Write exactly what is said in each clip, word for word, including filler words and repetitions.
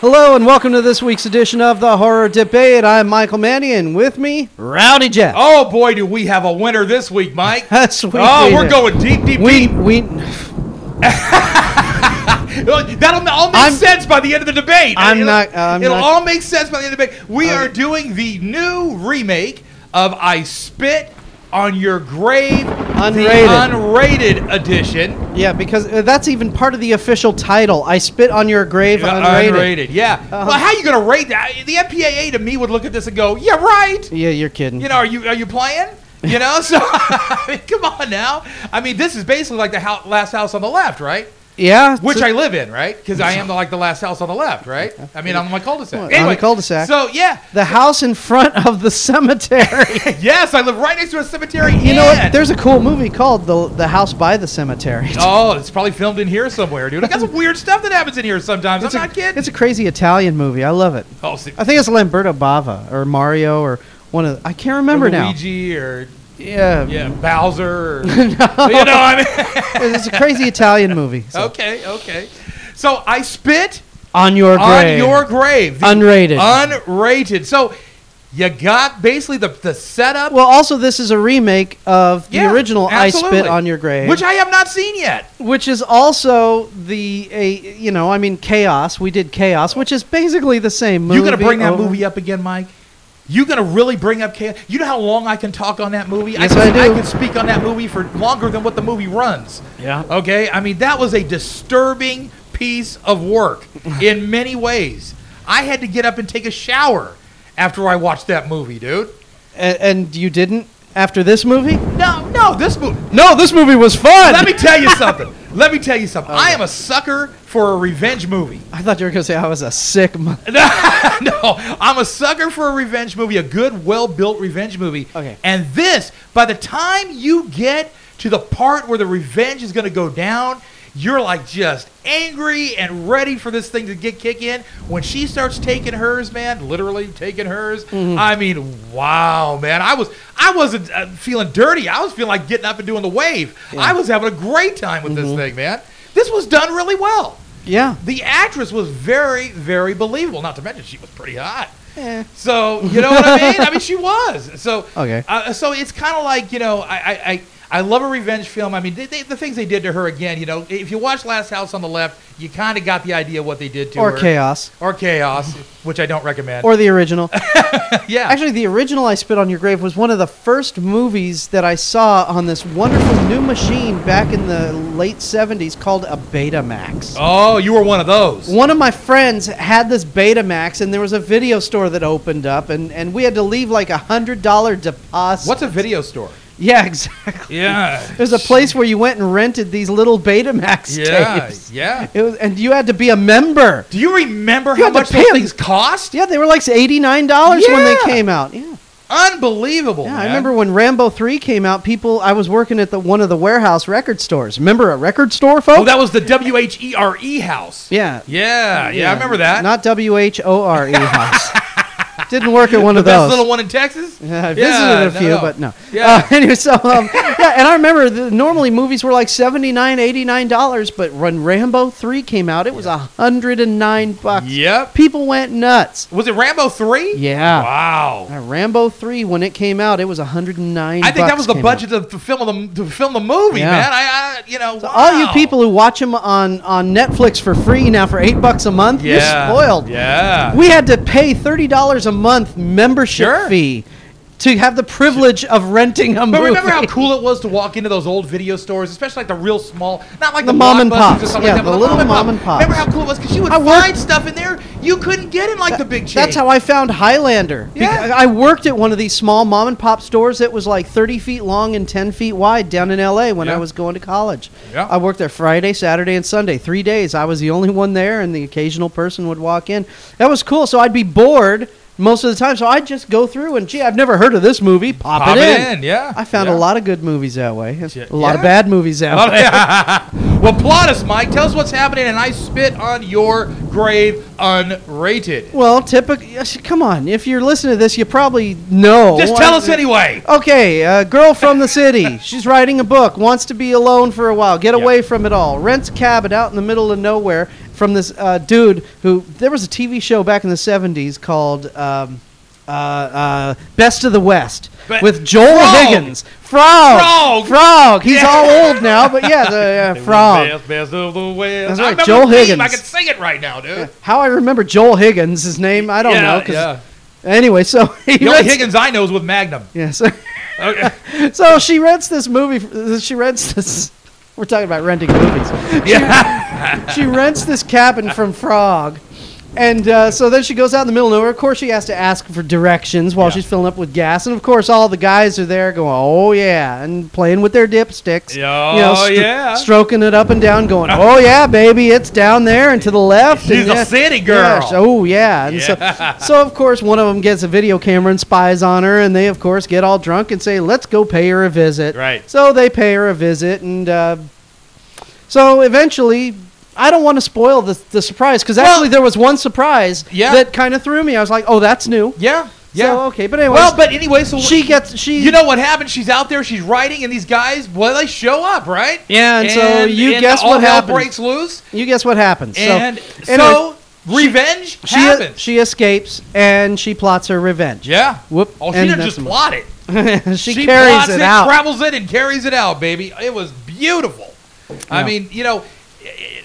Hello and welcome to this week's edition of The Horror Debate. I'm Michael Mannion. With me, Rowdy Jeff. Oh boy, do we have a winner this week, Mike. That's we Oh, we're going deep, deep, we, deep. We... That'll all make I'm, sense by the end of the debate. I'm it'll, not... I'm it'll not... all make sense by the end of the debate. We okay. are doing the new remake of I Spit on Your Grave, unrated. The unrated edition. Yeah, because that's even part of the official title. I Spit on Your Grave, yeah, unrated. Unrated, yeah. Uh-huh. Well, how are you going to rate that? The M P A A to me would look at this and go, "Yeah, right." Yeah, you're kidding. You know, are you are you playing? You know, so I mean, come on now. I mean, this is basically like the ho last house on the left, right? Yeah, which I live in, right? Because I am the, like the last house on the left, right? I mean, I'm on my cul-de-sac. Well, anyway, on the cul-de-sac. So yeah, the house in front of the cemetery. Yes, I live right next to a cemetery. You know what? There's a cool movie called the the House by the Cemetery. Oh, it's probably filmed in here somewhere, dude. I got some weird stuff that happens in here sometimes. It's I'm a, not kidding. It's a crazy Italian movie. I love it. Oh, see. I think it's Lamberto Bava or Mario or one of the, I can't remember or Luigi now. Or Yeah, yeah, Bowser. Or, no. You know what I mean? It's a crazy Italian movie. So. Okay, okay. So I Spit on Your Grave. On Your Grave. Unrated. Unrated. So you got basically the the setup. Well, also this is a remake of the yeah, original absolutely. I Spit on Your Grave, which I have not seen yet. Which is also the a you know I mean Chaos. We did Chaos, which is basically the same movie. You gonna bring that over. movie up again, Mike? You gonna really bring up chaos? You know how long I can talk on that movie? Yes, I, can, I do. I can speak on that movie for longer than what the movie runs. Yeah. Okay. I mean, that was a disturbing piece of work in many ways. I had to get up and take a shower after I watched that movie, dude. And, and you didn't after this movie? No, no, this movie. No, this movie was fun. Let me tell you something. Let me tell you something. Okay. I am a sucker for a revenge movie. I thought you were going to say I was a sick mo- No, I'm a sucker for a revenge movie, a good, well-built revenge movie. Okay. And this, by the time you get to the part where the revenge is going to go down, you're like just angry and ready for this thing to get kick in. When she starts taking hers, man, literally taking hers. Mm-hmm. I mean, wow, man. I was, I wasn't uh, feeling dirty. I was feeling like getting up and doing the wave. Yeah. I was having a great time with mm-hmm. this thing, man. This was done really well. Yeah. The actress was very, very believable. Not to mention she was pretty hot. Eh. So, you know what I mean? I mean, she was. So, okay. Uh, so it's kind of like, you know, I... I, I I love a revenge film. I mean, they, they, the things they did to her again, you know, if you watch Last House on the Left, you kind of got the idea of what they did to or her. Or Chaos. Or Chaos, which I don't recommend. Or the original. Yeah. Actually, the original I Spit on Your Grave was one of the first movies that I saw on this wonderful new machine back in the late seventies called a Betamax. Oh, you were one of those. One of my friends had this Betamax, and there was a video store that opened up, and, and we had to leave like a one hundred dollar deposit. What's a video store? Yeah, exactly. Yeah. There's a place where you went and rented these little Betamax yeah, tapes. Yeah, yeah. And you had to be a member. Do you remember you how much those things cost? Yeah, they were like eighty-nine dollars yeah. when they came out. Yeah. Unbelievable, yeah, man. I remember when Rambo three came out, people, I was working at the one of the warehouse record stores. Remember a record store, folks? Oh, that was the W H E R E house. Yeah. Yeah, yeah, yeah I remember that. Not W H O R E house. Didn't work at one the of best those. Little one in Texas. Yeah, I visited yeah, a few, no, no. but no. Yeah. Uh, anyway, so um, yeah, and I remember the, normally movies were like seventy-nine, eighty-nine dollars, but when Rambo three came out, it was a hundred and nine bucks. Yep. People went nuts. Was it Rambo three? Yeah. Wow. Uh, Rambo three, when it came out, it was a hundred and nine. I think bucks that was the budget to, to film the to film the movie, yeah. man. I, I you know. So wow. All you people who watch them on on Netflix for free now for eight bucks a month, yeah. you're spoiled. Yeah. We had to pay thirty dollars a month. month membership sure. fee to have the privilege of renting a movie. But remember how cool it was to walk into those old video stores, especially like the real small, not like the, the mom and pops. Yeah, like that, the, the little mom, mom and pops. Remember how cool it was? Because you would I find worked, stuff in there you couldn't get in like that, the big chain. That's how I found Highlander. Yeah. I worked at one of these small mom and pop stores that was like thirty feet long and ten feet wide down in L A when yeah. I was going to college. Yeah. I worked there Friday, Saturday, and Sunday. Three days. I was the only one there, and the occasional person would walk in. That was cool. So I'd be bored most of the time, so I just go through and, gee, I've never heard of this movie. Pop, Pop it, it in. in. Yeah, I found yeah. a lot of good movies that way. A yeah. lot of bad movies that way. Yeah. Well, plot us, Mike. Tell us what's happening, and I Spit on Your Grave unrated. Well, typically, come on. If you're listening to this, you probably know. Just tell us anyway. Okay, a girl from the city. She's writing a book, wants to be alone for a while, get yep. away from it all, rents a cabin out in the middle of nowhere, from this uh, dude who, there was a T V show back in the seventies called um, uh, uh, Best of the West Be with Joel Frog. Higgins. Frog. Frog. Frog. He's yeah. all old now, but yeah, the, uh, Frog. Best, best of the West. That's right, I Joel Higgins. I can sing it right now, dude. Yeah. How I remember Joel Higgins, his name, I don't yeah, know. Cause yeah. Anyway, so he the only Higgins I know is with Magnum. Yes. Yeah, so okay. So she rents this movie. She rents this. We're talking about renting movies. She, yeah. she rents this cabin from Frog. And uh, so then she goes out in the middle of nowhere. Of course, she has to ask for directions while yeah. she's filling up with gas. And, of course, all the guys are there going, oh, yeah, and playing with their dipsticks. Oh, you know, stro yeah. stroking it up and down, going, oh, yeah, baby, it's down there and to the left. She's and, a yeah, city girl. Yeah, oh, yeah. And yeah. So, so, of course, one of them gets a video camera and spies on her. And they, of course, get all drunk and say, let's go pay her a visit. Right. So they pay her a visit. And uh, so eventually... I don't want to spoil the, the surprise because actually well, there was one surprise yeah. that kind of threw me. I was like, "Oh, that's new." Yeah, yeah. So, okay, but anyway. Well, but anyway, so she gets she. You know what happened? She's out there. She's writing, and these guys, well, they show up, right? Yeah, and, and so you and guess what happens? All hell breaks loose. You guess what happens? And so, anyway, so revenge she, happens. She, she escapes, and she plots her revenge. Yeah. Whoop. Oh, she didn't just plot it. she, she carries plots it, it out, travels it, and carries it out, baby. It was beautiful. Yeah. I mean, you know.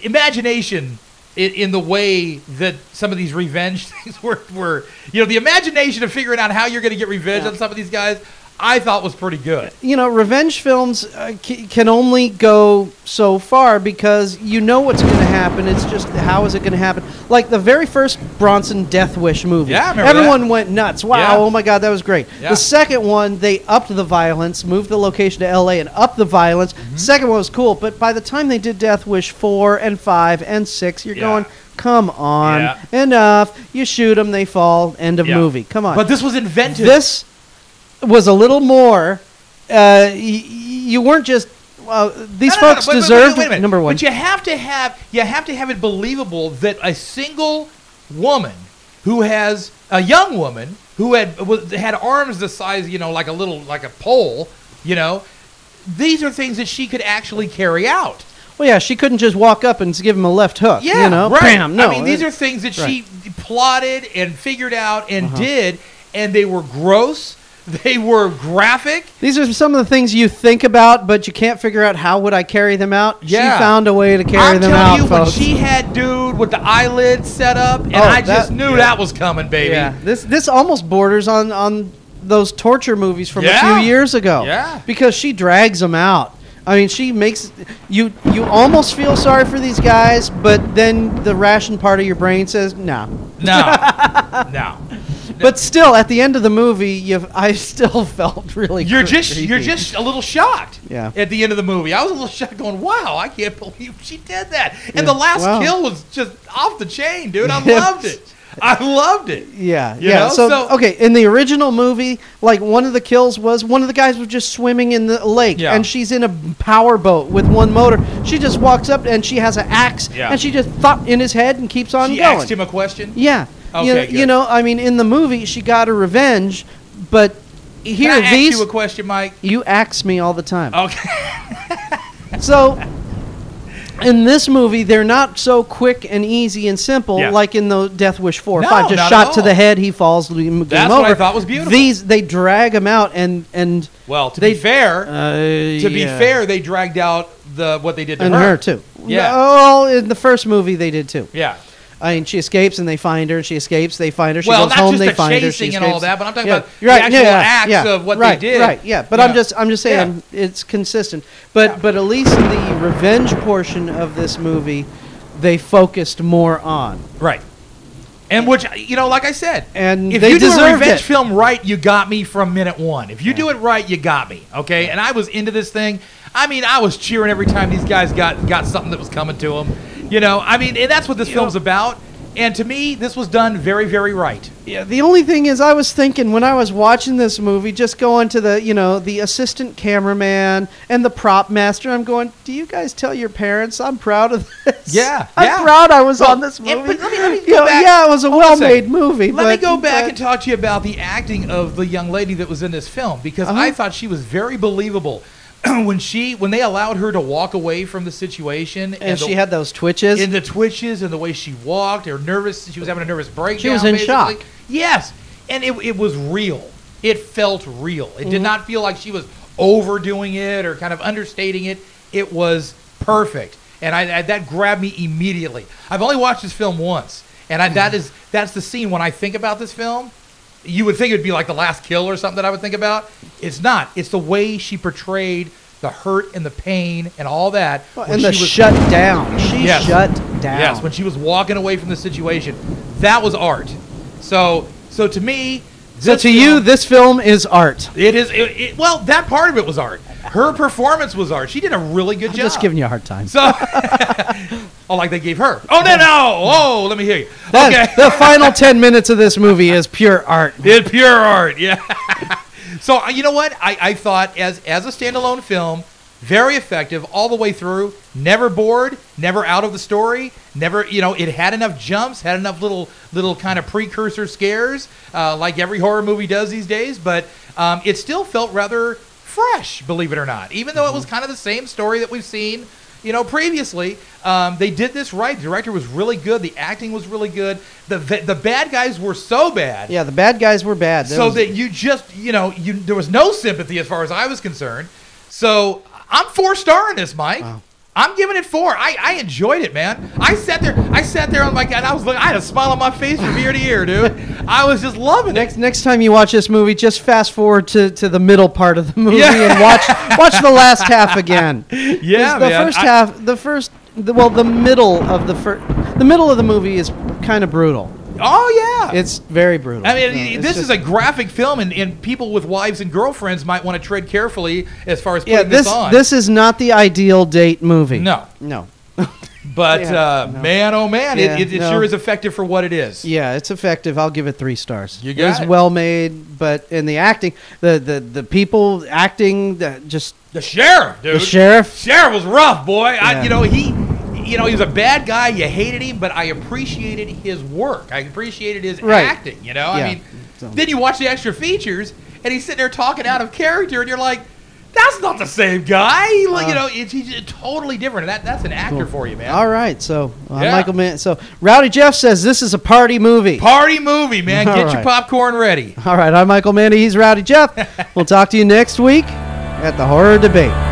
Imagination in the way that some of these revenge things were, were you know, the imagination of figuring out how you're going to get revenge yeah. on some of these guys, I thought was pretty good. You know, revenge films uh, can only go so far because you know what's going to happen. It's just how is it going to happen? Like the very first Bronson Death Wish movie. Yeah, I remember Everyone that. went nuts. Wow, yeah. oh my God, that was great. Yeah. The second one, they upped the violence, moved the location to L A and upped the violence. Mm-hmm. Second one was cool, but by the time they did Death Wish four and five and six, you're yeah. going... Come on, yeah. enough. You shoot them, they fall, end of yeah. movie. Come on. But this was invented. This... was a little more. Uh, you weren't just. Uh, these no, no, folks no, no, deserved wait, wait, wait, wait number one. But you have to have you have to have it believable that a single woman who has a young woman who had was, had arms the size you know like a little like a pole you know these are things that she could actually carry out. Well, yeah, she couldn't just walk up and give him a left hook. Yeah, you know? right. Bam, no, I mean, these are things that right. she plotted and figured out and uh-huh. did, and they were gross. They were graphic. These are some of the things you think about, but you can't figure out how would I carry them out. Yeah. She found a way to carry I'm them out, you, folks. When she had dude with the eyelids set up, and oh, I that, just knew yeah. that was coming, baby. Yeah. This this almost borders on, on those torture movies from yeah. a few years ago. Yeah. Because she drags them out. I mean, she makes you you almost feel sorry for these guys, but then the ration part of your brain says, no. No. No. But still, at the end of the movie, you've, I still felt really you're creepy. just You're just a little shocked yeah. at the end of the movie. I was a little shocked going, wow, I can't believe she did that. And yeah. the last wow. kill was just off the chain, dude. I loved it. I loved it. Yeah. You yeah. So, so, okay, in the original movie, like one of the kills was one of the guys was just swimming in the lake, yeah. and she's in a power boat with one motor. She just walks up, and she has an axe, yeah. and she just thump in his head and keeps on she going. She asked him a question? Yeah. Okay, you, know, you know, I mean, in the movie, she got her revenge, but here Can I these. Ask you a question, Mike? You axe me all the time. Okay. So, in this movie, they're not so quick and easy and simple yeah. like in the Death Wish four or no, five. Just shot to the head, he falls. Game That's over. What I thought was beautiful. These they drag him out and and well, to they, be fair, uh, to yeah. be fair, they dragged out the what they did to and her. her too. Yeah. Oh, no, in the first movie, they did too. Yeah. I mean, she escapes and they find her. She escapes, they find her. She well, goes home, the they find her. She escapes. Well, not just the chasing and all that, but I'm talking yeah. about right. the actual yeah, yeah, acts yeah. of what right, they did. Right, yeah. But yeah. I'm just, I'm just saying, yeah. it's consistent. But, yeah. but at least the revenge portion of this movie, they focused more on. Right. And which, you know, like I said, and if they you do a revenge it. film right, you got me from minute one. If you yeah. do it right, you got me. Okay, yeah. and I was into this thing. I mean, I was cheering every time these guys got got something that was coming to them. You know, I mean, and that's what this you film's know. about. And to me, this was done very, very right. Yeah. The only thing is, I was thinking when I was watching this movie, just going to the, you know, the assistant cameraman and the prop master. I'm going, do you guys tell your parents I'm proud of this? Yeah. I'm yeah. proud I was well, on this movie. And, but let me, let me go know, back. Yeah, it was a Hold well-made a movie. Let but, me go back but, and talk to you about the acting of the young lady that was in this film because uh-huh. I thought she was very believable. when she when they allowed her to walk away from the situation, and, and the, she had those twitches, and the twitches, and the way she walked, her nervous, she was having a nervous breakdown. She was in basically. shock. Yes, and it it was real. It felt real. It mm-hmm. did not feel like she was overdoing it or kind of understating it. It was perfect, and I, I that grabbed me immediately. I've only watched this film once, and I, that is that's the scene when I think about this film. You would think it would be like The Last Kill or something that I would think about. It's not. It's the way she portrayed the hurt and the pain and all that. Well, and the she was, shut down. She yes. shut down. Yes, when she was walking away from the situation. That was art. So so to me... So to film, you, this film is art. It is. It, it, well, that part of it was art. Her performance was art. She did a really good I'm job. I'm just giving you a hard time. So, oh, like they gave her. Oh, no, no. Oh, let me hear you. That, okay. The final ten minutes of this movie is pure art. It's pure art, yeah. So, you know what? I, I thought as, as a standalone film, very effective all the way through. Never bored, never out of the story, never, you know, it had enough jumps, had enough little little kind of precursor scares, uh, like every horror movie does these days, but um, it still felt rather... fresh, believe it or not, even though it was kind of the same story that we've seen, you know, previously. Um, they did this right. The director was really good. The acting was really good. The the bad guys were so bad. Yeah, the bad guys were bad. That so was... that you just, you know, you there was no sympathy as far as I was concerned. So I'm four starring this, Mike. Wow. I'm giving it four. I, I enjoyed it, man. I sat there. I sat there on my god. I was looking, I had a smile on my face from ear to ear, dude. I was just loving next, it. Next time you watch this movie, just fast forward to, to the middle part of the movie yeah. and watch watch the last half again. Yeah, the man. first I, half, the first, the, well, the middle of the first, the middle of the movie is kind of brutal. Oh, yeah. It's very brutal. I mean, yeah, this just, is a graphic film, and, and people with wives and girlfriends might want to tread carefully as far as putting yeah, this, this on. This is not the ideal date movie. No. No. But, yeah, uh, no. man, oh, man, yeah, it, it, it no. sure is effective for what it is. Yeah, it's effective. I'll give it three stars. You got it. Was it. well made, but in the acting, the, the, the people acting, the, just... The sheriff, dude. The sheriff. Sheriff was rough, boy. Yeah. I, you know, he... You know, he was a bad guy. You hated him, but I appreciated his work. I appreciated his right. acting, you know? Yeah. I mean, so. Then you watch the extra features, and he's sitting there talking out of character, and you're like, that's not the same guy. Like, uh, you know, it's, he's totally different. That That's an actor cool. for you, man. All right. So, uh, yeah. Michael Mann. So, Rowdy Jeff says this is a party movie. Party movie, man. All Get right. your popcorn ready. All right. I'm Michael Mann. He's Rowdy Jeff. We'll talk to you next week at the Horror Debate.